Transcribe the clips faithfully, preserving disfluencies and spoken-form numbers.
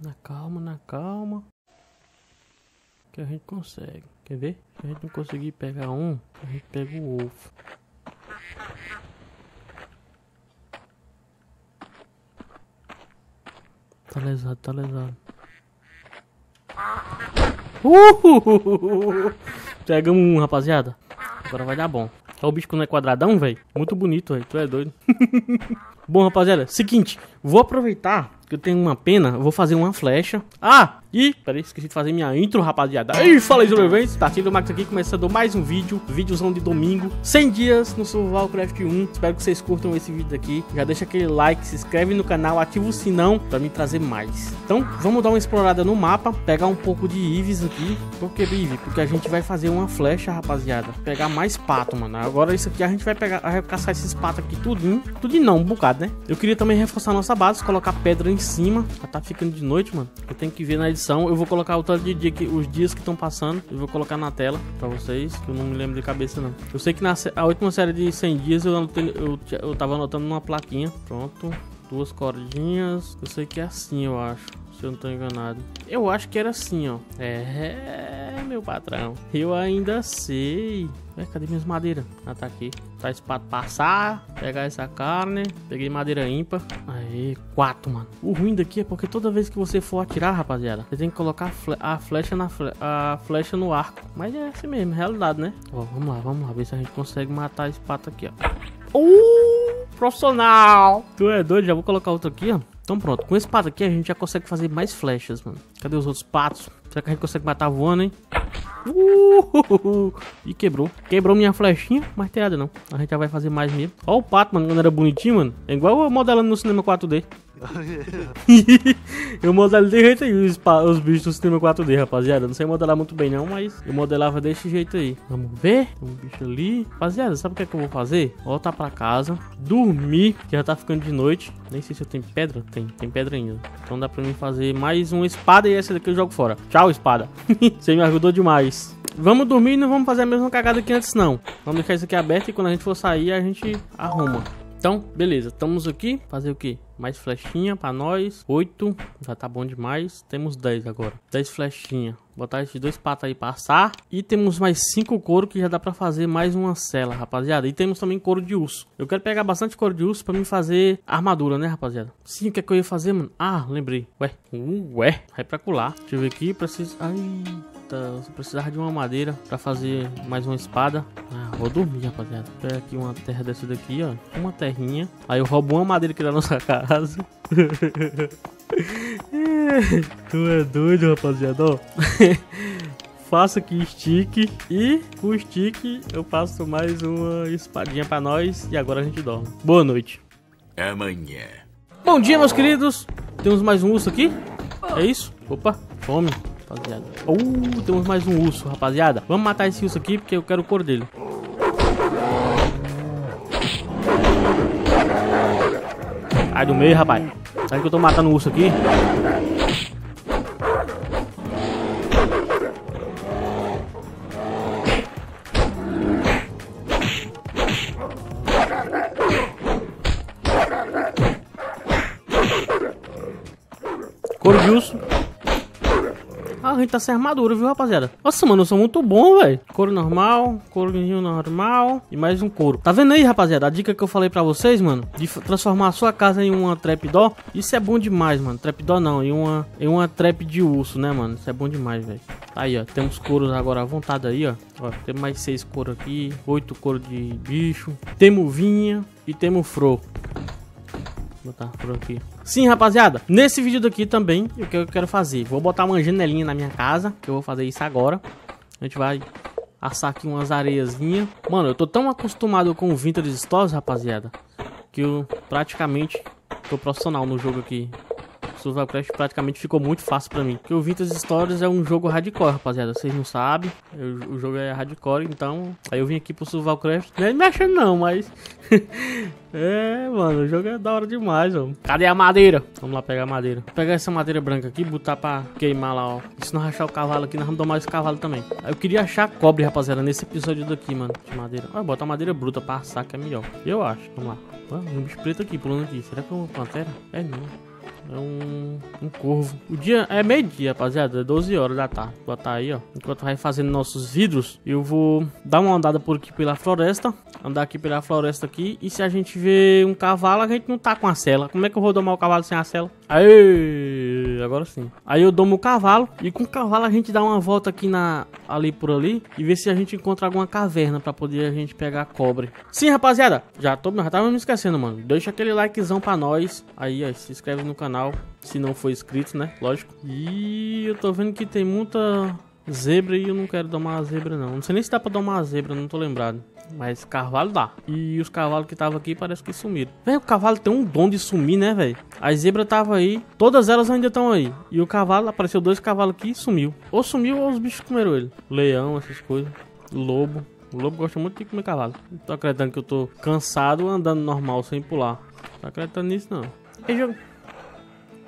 Na calma, na calma. Que a gente consegue. Quer ver? Se a gente não conseguir pegar um, a gente pega o ovo. Tá lesado, tá lesado. Uhul! Pegamos um, rapaziada. Agora vai dar bom. Olha o bicho que não é quadradão, velho. Muito bonito, velho. Tu é doido. Bom, rapaziada, seguinte. Vou aproveitar que eu tenho uma pena. Vou fazer uma flecha. Ah! E... peraí, esqueci de fazer minha intro, rapaziada. E fala aí, sobreviventes. Tá aqui do Max aqui, começando mais um vídeo. Vídeozão de domingo. cem dias no Survivalcraft um. Espero que vocês curtam esse vídeo aqui. Já deixa aquele like, se inscreve no canal, ativa o sinão pra me trazer mais. Então, vamos dar uma explorada no mapa. Pegar um pouco de Ives aqui. Por que, Ives? Porque a gente vai fazer uma flecha, rapaziada. Pegar mais pato, mano. Agora isso aqui a gente vai pegar, vai caçar esses patos aqui tudinho. Tudinho não, um bocado, né? Eu queria também reforçar a nossa base, colocar pedra em cima. Já tá ficando de noite, mano. Eu tenho que ver na edição, eu vou colocar o tanto de dia que, os dias que estão passando, eu vou colocar na tela pra vocês, que eu não me lembro de cabeça não. Eu sei que na a última série de cem dias eu, anotei, eu, eu tava anotando numa plaquinha. Pronto, duas cordinhas. Eu sei que é assim, eu acho, se eu não tô enganado. Eu acho que era assim, ó. É, meu patrão, eu ainda sei. Ué, cadê minhas madeiras? Ah, tá aqui. Tá esse pato passar, pegar essa carne. Peguei madeira ímpar. Aí, quatro, mano. O ruim daqui é porque toda vez que você for atirar, rapaziada, você tem que colocar a flecha, na fle a flecha no arco. Mas é assim mesmo, realidade, né? Ó, vamos lá, vamos lá. Ver se a gente consegue matar esse pato aqui, ó. Uh, profissional! Tu é doido? Já vou colocar outro aqui, ó. Então pronto, com esse pato aqui a gente já consegue fazer mais flechas, mano. Cadê os outros patos? Será que a gente consegue matar voando, hein? Uhul. E quebrou. Quebrou minha flechinha, mas tem nada não. A gente já vai fazer mais mesmo. Ó o pato, mano, quando era bonitinho, mano. É igual eu modelando no Cinema quatro D. Eu modelo de jeito aí os, os bichos do Cinema quatro D, rapaziada. Não sei modelar muito bem não, mas eu modelava desse jeito aí. Vamos ver. Um bicho ali. Rapaziada, sabe o que é que eu vou fazer? Voltar pra casa, dormir, que já tá ficando de noite. Nem sei se eu tenho pedra. Tem, tem pedra ainda. Então dá pra mim fazer mais uma espada e essa daqui eu jogo fora. Tchau, espada. Você me ajudou demais. Vamos dormir e não vamos fazer a mesma cagada que antes não. Vamos deixar isso aqui aberto e quando a gente for sair a gente arruma. Então, beleza, estamos aqui. Fazer o quê? Mais flechinha pra nós. Oito, já tá bom demais. Temos dez agora. Dez flechinha. Botar esses dois patos aí passar. E temos mais cinco couro que já dá pra fazer mais uma cela, rapaziada. E temos também couro de urso. Eu quero pegar bastante couro de urso pra mim fazer armadura, né, rapaziada? Sim, o que é que eu ia fazer, mano? Ah, lembrei. Ué, ué, vai pra colar. Deixa eu ver aqui, preciso... ai... eu precisava de uma madeira pra fazer mais uma espada. Ah, vou dormir, rapaziada. Pega aqui uma terra dessa daqui, ó. Uma terrinha. Aí eu roubo uma madeira aqui da nossa casa. É, tu é doido, rapaziada, ó. Faço aqui stick e com o stick eu passo mais uma espadinha pra nós. E agora a gente dorme. Boa noite. Amanhã. Bom dia, meus queridos. Temos mais um urso aqui. É isso? Opa, fome. Rapaziada, uh, temos mais um urso, rapaziada. Vamos matar esse urso aqui, porque eu quero o couro dele. Sai do meio, rapaz. Sabe que eu tô matando o urso aqui? Couro de urso. Ah, a gente tá sem armadura, viu, rapaziada? Nossa, mano, eu sou muito bom, velho. Couro normal, courinho normal e mais um couro. Tá vendo aí, rapaziada? A dica que eu falei pra vocês, mano, de transformar a sua casa em uma trapdoor. Isso é bom demais, mano. Trapdoor não, em uma, em uma trap de urso, né, mano? Isso é bom demais, velho. Tá aí, ó. Temos couros agora à vontade aí, ó. Ó, temos mais seis couro aqui, oito couro de bicho. Temos vinha e temos fro. Vou botar por aqui. Sim, rapaziada, nesse vídeo daqui também, o que eu quero fazer? Vou botar uma janelinha na minha casa, que eu vou fazer isso agora. A gente vai assar aqui umas areiazinhas. Mano, eu tô tão acostumado com o Vintage Story, rapaziada, que eu praticamente tô profissional no jogo aqui. Survivalcraft praticamente ficou muito fácil pra mim. Porque o Vintage Stories é um jogo hardcore, rapaziada. Vocês não sabem. Eu, o jogo é hardcore, então... aí eu vim aqui pro Survivalcraft. Nem me achando não, mas... é, mano. O jogo é da hora demais, ó. Cadê a madeira? Vamos lá pegar a madeira. Vou pegar essa madeira branca aqui e botar pra queimar lá, ó. E se não achar o cavalo aqui, nós vamos tomar esse cavalo também. Eu queria achar cobre, rapaziada, nesse episódio daqui, mano. De madeira. Ó, bota a madeira bruta pra assar, que é melhor. Eu acho. Vamos lá. Ó, tem um bicho preto aqui, pulando aqui. Será que é uma pantera? É, não. É um, um corvo. O dia é meio-dia, rapaziada. É doze horas da tarde. Vou botar aí, ó. Enquanto vai fazendo nossos vidros, eu vou dar uma andada por aqui pela floresta. Andar aqui pela floresta aqui. E se a gente vê um cavalo, a gente não tá com a sela. Como é que eu vou domar o cavalo sem a sela? Aê, agora sim. Aí eu domo o cavalo. E com o cavalo a gente dá uma volta aqui na... ali por ali. E ver se a gente encontra alguma caverna pra poder a gente pegar cobre. Sim, rapaziada. Já, tô, já tava me esquecendo, mano. Deixa aquele likezão pra nós. Aí, ó. Se inscreve no canal. Se não for inscrito, né? Lógico. E eu tô vendo que tem muita zebra e eu não quero domar a zebra, não. Não sei nem se dá pra domar a zebra, não tô lembrado. Mas cavalo dá. E os cavalos que estavam aqui parece que sumiram. Velho, o cavalo tem um dom de sumir, né, velho? As zebras estavam aí. Todas elas ainda estão aí. E o cavalo, apareceu dois cavalos aqui e sumiu. Ou sumiu ou os bichos comeram ele. Leão, essas coisas. Lobo. O lobo gosta muito de comer cavalo. Não tô acreditando que eu tô cansado andando normal sem pular. Não tô acreditando nisso, não. Ei, jogo.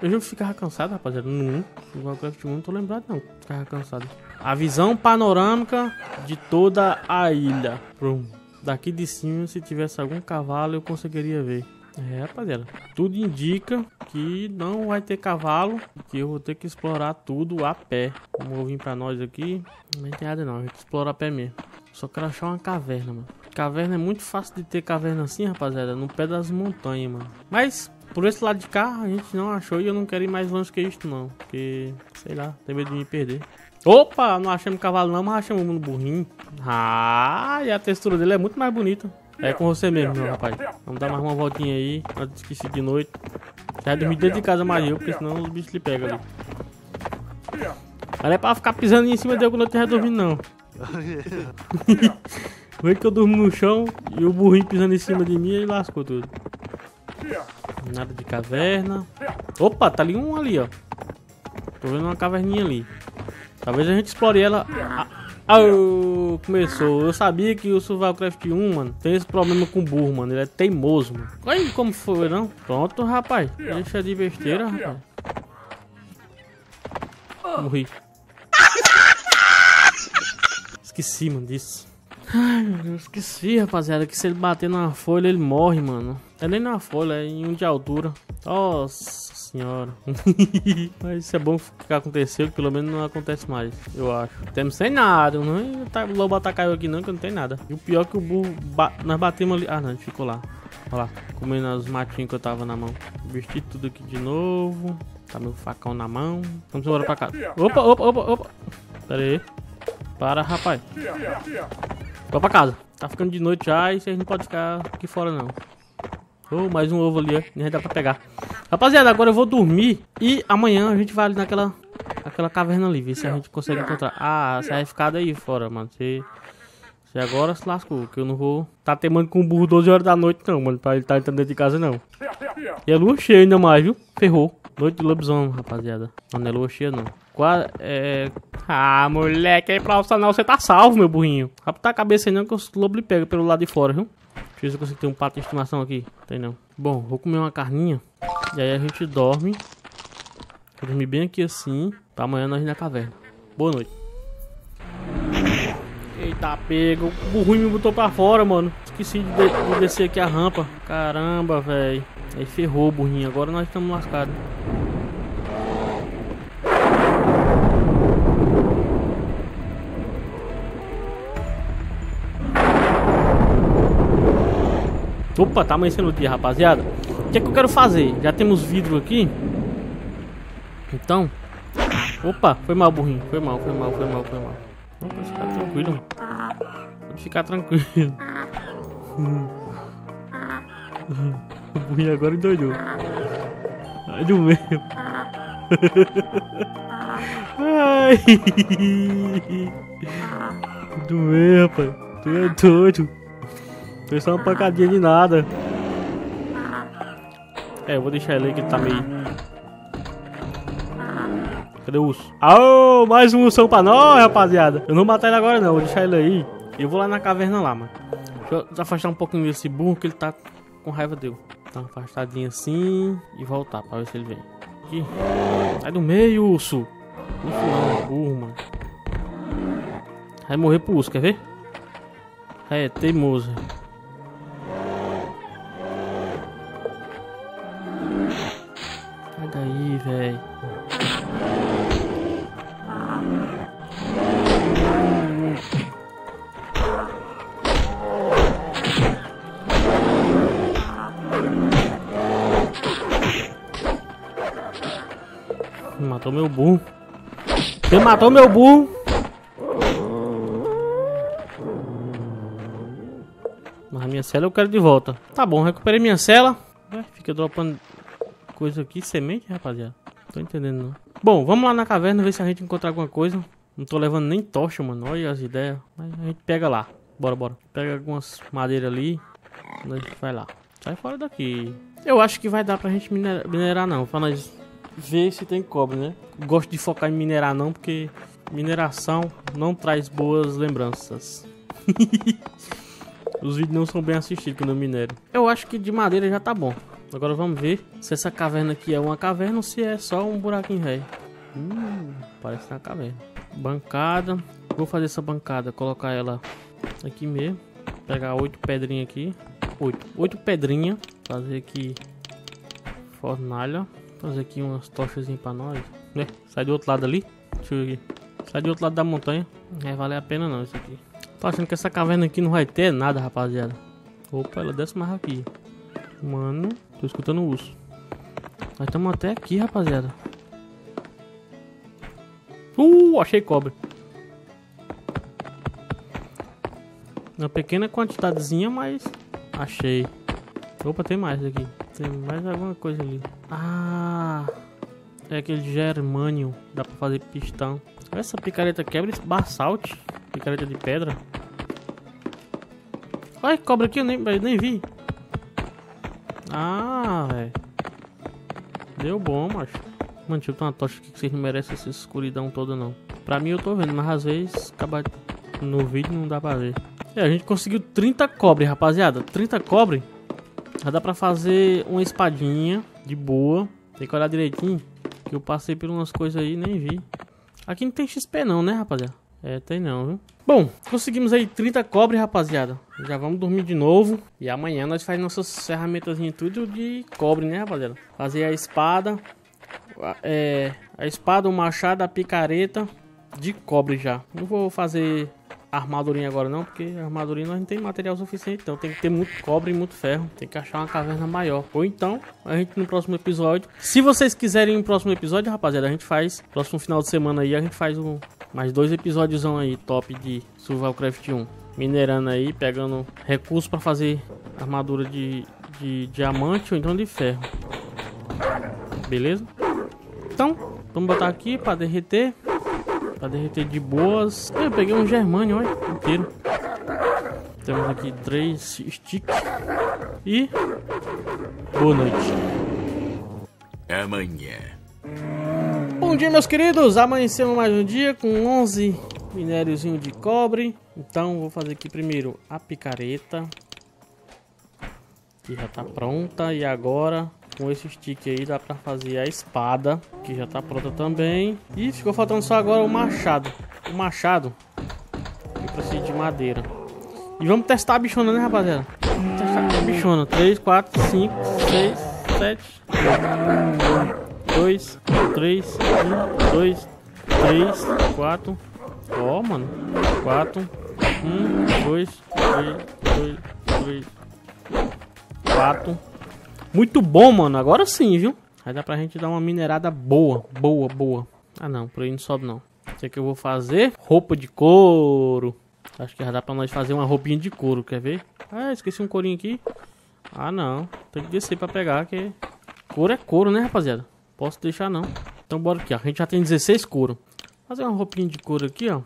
Eu já ficava cansado, rapaziada. Não, Survivalcraft um, não tô lembrado, não. Ficava cansado. A visão panorâmica de toda a ilha. Prum. Daqui de cima, se tivesse algum cavalo, eu conseguiria ver. É, rapaziada. Tudo indica que não vai ter cavalo. Que eu vou ter que explorar tudo a pé. Vamos vir pra nós aqui. Não tem nada, não. A gente explora a pé mesmo. Só quero achar uma caverna, mano. Caverna é muito fácil de ter caverna assim, rapaziada. No pé das montanhas, mano. Mas... por esse lado de cá, a gente não achou e eu não quero ir mais longe que isto, não. Porque, sei lá, tem medo de me perder. Opa, não achamos cavalo não, mas achamos um burrinho. Ah, e a textura dele é muito mais bonita. É com você mesmo, meu rapaz. Vamos dar mais uma voltinha aí, antes que fique de noite. Já dormi dentro de casa mais eu, porque senão os bichos lhe pegam ali. Mas não é pra ficar pisando em cima de eu quando eu estiver dormindo, não. Vê que eu durmo no chão e o burrinho pisando em cima de mim e lascou tudo. Nada de caverna. Opa, tá ali um ali, ó. Tô vendo uma caverninha ali. Talvez a gente explore ela. Ah, oh, começou. Eu sabia que o Survivalcraft um, mano, tem esse problema com o burro, mano. Ele é teimoso, mano. Olha aí como foi, não? Pronto, rapaz. Deixa de besteira, rapaz. Morri. Esqueci, mano, disso. Ai, meu Deus, esqueci, rapaziada, que se ele bater na folha, ele morre, mano. É nem na folha, é em um de altura. Nossa senhora. Mas isso é bom que aconteceu, que pelo menos não acontece mais, eu acho. Temos sem nada, não tá, o lobo atacou aqui não, que não tem nada. E o pior é que o burro, ba nós batemos ali. Ah, não, ele ficou lá. Olha lá, comendo os matinhos que eu tava na mão. Vesti tudo aqui de novo. Tá meu facão na mão. Vamos embora pra cá. Opa, opa, opa, opa. Pera aí. Para, rapaz. Vai pra casa. Tá ficando de noite já e vocês não podem ficar aqui fora, não. Oh, mais um ovo ali, ó. Nem dá pra pegar. Rapaziada, agora eu vou dormir e amanhã a gente vai ali naquela aquela caverna ali, ver se a gente consegue encontrar. Ah, você vai ficar daí fora, mano. Você, você agora se lascou, que eu não vou... tá teimando com o burro doze horas da noite, não, mano. Pra ele tá entrando dentro de casa, não. E a lua cheia ainda mais, viu? Ferrou. Noite de lobisomem, rapaziada. Não é lua cheia, não. Quase, é... ah, moleque, aí pra alçanal você tá salvo, meu burrinho. Rapaz, tá a cabeça aí não que os lobos lhe pegam pelo lado de fora, viu? Deixa eu ver se eu consigo ter um pato de estimação aqui. Tem não. Bom, vou comer uma carninha. E aí a gente dorme. Vou dormir bem aqui assim. Pra amanhã nós ir na caverna. Boa noite. Eita, pega. O burrinho me botou pra fora, mano. Esqueci de, de, de descer aqui a rampa. Caramba, velho. Aí ferrou o burrinho. Agora nós estamos lascados. Opa, tá amanhecendo o dia, rapaziada. O que é que eu quero fazer? Já temos vidro aqui. Então... opa, foi mal, burrinho. Foi mal, foi mal, foi mal, foi mal. Pode ficar tranquilo, mano. Pode ficar tranquilo. O burrinho agora endoidou. Ai, do meu. Ai. Do meu, rapaz. Tu é doido. Foi só uma pancadinha de nada. É, eu vou deixar ele aí que ele tá meio... cadê o urso? Aô, mais um ursão pra nós, rapaziada. Eu não vou matar ele agora não, vou deixar ele aí. Eu vou lá na caverna lá, mano. Deixa eu afastar um pouquinho desse burro que ele tá com raiva dele. Tá uma afastadinha assim e voltar pra ver se ele vem. Aqui. Sai do meio, urso. Urso não, burro, mano. Vai morrer pro urso, quer ver? É, teimoso. Sai daí, velho. Matou meu burro. Você matou meu burro. Mas a minha cela eu quero de volta. Tá bom, recuperei minha cela. Ué, fica dropando coisa aqui, semente, rapaziada. Não tô entendendo, não. Bom, vamos lá na caverna ver se a gente encontrar alguma coisa. Não tô levando nem tocha, mano. Olha as ideias. Mas a gente pega lá. Bora, bora. Pega algumas madeiras ali. Nós vai lá. Sai fora daqui. Eu acho que vai dar pra gente minerar, minerar não. Pra nós ver se tem cobre, né? Gosto de focar em minerar não, porque mineração não traz boas lembranças. Os vídeos não são bem assistidos quando eu minero. Eu acho que de madeira já tá bom. Agora vamos ver se essa caverna aqui é uma caverna ou se é só um buraquinho velho. Hum, parece uma caverna. Bancada. Vou fazer essa bancada, colocar ela aqui mesmo. Pegar oito pedrinhas aqui. Oito. Oito pedrinhas. Fazer aqui fornalha. Fazer aqui umas tochazinhas pra nós. É, sai do outro lado ali. Deixa eu ver aqui. Sai do outro lado da montanha. Não vai valer a pena não isso aqui. Tô achando que essa caverna aqui não vai ter nada, rapaziada. Opa, ela desce mais aqui. Mano, tô escutando o urso. Nós estamos até aqui, rapaziada. Uh, achei cobre. Uma pequena quantidadezinha, mas achei. Opa, tem mais aqui. Tem mais alguma coisa ali. Ah, é aquele germânio. Dá pra fazer pistão. Essa picareta quebra esse basalte. Picareta de pedra. Olha que cobra aqui, eu nem, eu nem vi. Ah, velho. Deu bom, macho. Mano, deixa eu ter uma tocha aqui que vocês não merecem essa escuridão toda, não. Pra mim eu tô vendo, mas às vezes acaba... no vídeo não dá pra ver. É, a gente conseguiu trinta cobre, rapaziada. trinta cobre. Já dá pra fazer uma espadinha de boa. Tem que olhar direitinho. Que eu passei por umas coisas aí e nem vi. Aqui não tem X P não, né, rapaziada? É, tem não, viu? Bom, conseguimos aí trinta cobre, rapaziada. Já vamos dormir de novo. E amanhã nós faz nossas ferramentazinhas tudo de cobre, né, rapaziada? Fazer a espada. A, é, a espada, o machado, a picareta de cobre já. Não vou fazer armadurinha agora não, porque a armadurinha nós não tem material suficiente. Então tem que ter muito cobre e muito ferro. Tem que achar uma caverna maior. Ou então, a gente no próximo episódio. Se vocês quiserem um próximo episódio, rapaziada, a gente faz. Próximo final de semana aí, a gente faz um... mais dois episódios aí top de Survivalcraft um. Minerando aí, pegando recursos para fazer armadura de, de diamante ou então de ferro. Beleza? Então, vamos botar aqui para derreter. Para derreter de boas. Eu peguei um germânio, olha, inteiro. Temos aqui três sticks. E... boa noite. Amanhã. Bom dia, meus queridos, amanhecemos mais um dia com onze minériozinho de cobre. Então vou fazer aqui primeiro a picareta, que já tá pronta. E agora com esse stick aí dá pra fazer a espada, que já tá pronta também. E ficou faltando só agora o machado. O machado eu preciso de madeira. E vamos testar a bichona, né, rapaziada? Vamos testar a bichona. Três, quatro, cinco, seis, sete, dois, três, um, dois, três, quatro. Ó, mano. Quatro, um, dois, três, dois, três, quatro. Muito bom, mano. Agora sim, viu? Aí dá pra gente dar uma minerada boa. Boa, boa. Ah, não. Por aí não sobe, não. O que é que eu vou fazer? Roupa de couro. Acho que já dá pra nós fazer uma roupinha de couro. Quer ver? Ah, esqueci um courinho aqui. Ah, não. Tem que descer pra pegar, que... couro é couro, né, rapaziada? Posso deixar não. Então bora aqui, ó. A gente já tem dezesseis couro. Fazer uma roupinha de couro aqui, ó.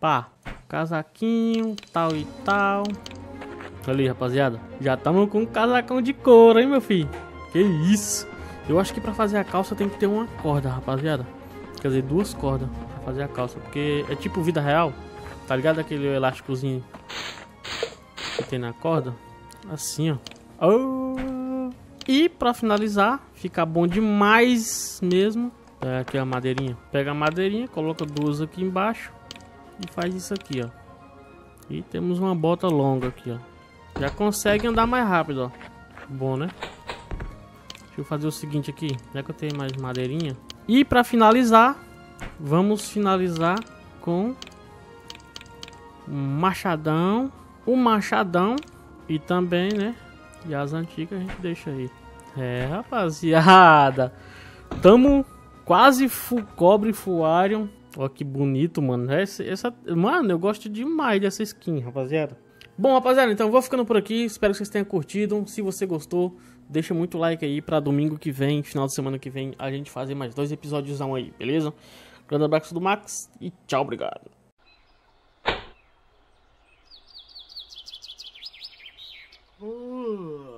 Pá. Casaquinho, tal e tal. Ali, rapaziada. Já estamos com um casacão de couro, hein, meu filho? Que isso. Eu acho que pra fazer a calça tem que ter uma corda, rapaziada. Quer dizer, duas cordas pra fazer a calça. Porque é tipo vida real. Tá ligado aquele elásticozinho que tem na corda? Assim, ó. Oh! E pra finalizar, fica bom demais mesmo. Pega aqui a madeirinha. Pega a madeirinha, coloca duas aqui embaixo. E faz isso aqui, ó. E temos uma bota longa aqui, ó. Já consegue andar mais rápido, ó. Bom, né? Deixa eu fazer o seguinte aqui. Já que eu tenho mais madeirinha. E pra finalizar, vamos finalizar com um machadão. Um machadão. E também, né? E as antigas a gente deixa aí. É, rapaziada. Tamo quase full cobre, full iron. Ó, que bonito, mano. Essa, essa, mano, eu gosto demais dessa skin, rapaziada. Bom, rapaziada, então eu vou ficando por aqui. Espero que vocês tenham curtido. Se você gostou, deixa muito like aí pra domingo que vem, final de semana que vem, a gente fazer mais dois episódios aí, beleza? Grande abraço do Max e tchau, obrigado. Uh.